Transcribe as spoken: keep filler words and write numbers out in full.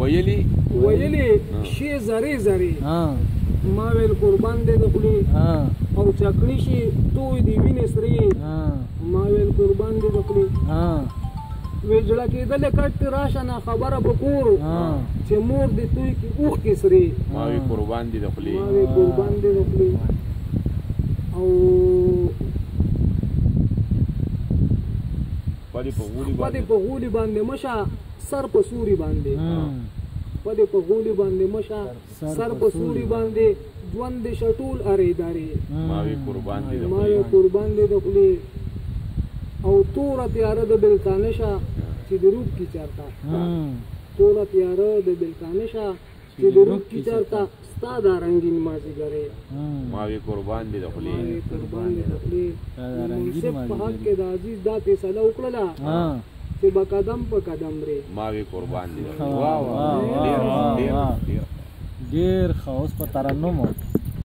ويلي ويلي شي زري زري ما ويل قربان دې د خولي او چکني شي دوی دی وینې سري ما ويل قربان دې د خولي ویجړه کېدل کټ راشنه خبره بکورو چې مور دې توي کې اوخ کې سري ما ويل قربان دې د خولي ما ويل قربان دې د خولي او پدې په غولي باندې پدې په غولي باندې مشه سر په سوري باندې پدې په غولي باندې مشه سر په سوري باندې ژوند دې شټول ارې دارې ماوي قربان دې ماوي قربان دې دخلي او توره تیاره د بلتانه شه چې د روپ کې چارتا توره تیاره د بلتانه شه چې د روپ کې چارتا ستا دا رنګین مازیګرې ماوي قربان دې دخلي ماوي قربان دې دخلي دا رنګین مازیګرې د عزیز دا فیصله وکړله چې با قدم په قدم ری ماوي قربان دې واو ډیر ډیر ډیر خاص په ترنم